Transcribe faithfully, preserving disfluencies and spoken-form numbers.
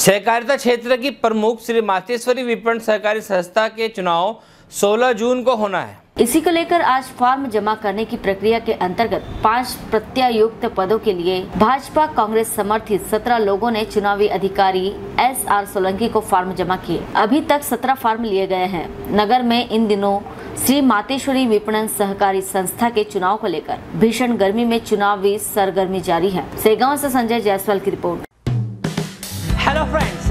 सहकारिता क्षेत्र की प्रमुख श्री मातेश्वरी विपणन सहकारी संस्था के चुनाव सोलह जून को होना है। इसी को लेकर आज फॉर्म जमा करने की प्रक्रिया के अंतर्गत पांच प्रत्यायुक्त पदों के लिए भाजपा कांग्रेस समर्थित सत्रह लोगों ने चुनावी अधिकारी एस आर सोलंकी को फॉर्म जमा किए। अभी तक सत्रह फॉर्म लिए गए हैं। नगर में इन दिनों श्री मातेश्वरी विपणन सहकारी संस्था के चुनाव को लेकर भीषण गर्मी में चुनावी सरगर्मी जारी है। सेगांव से संजय जायसवाल की रिपोर्ट। Hello friends,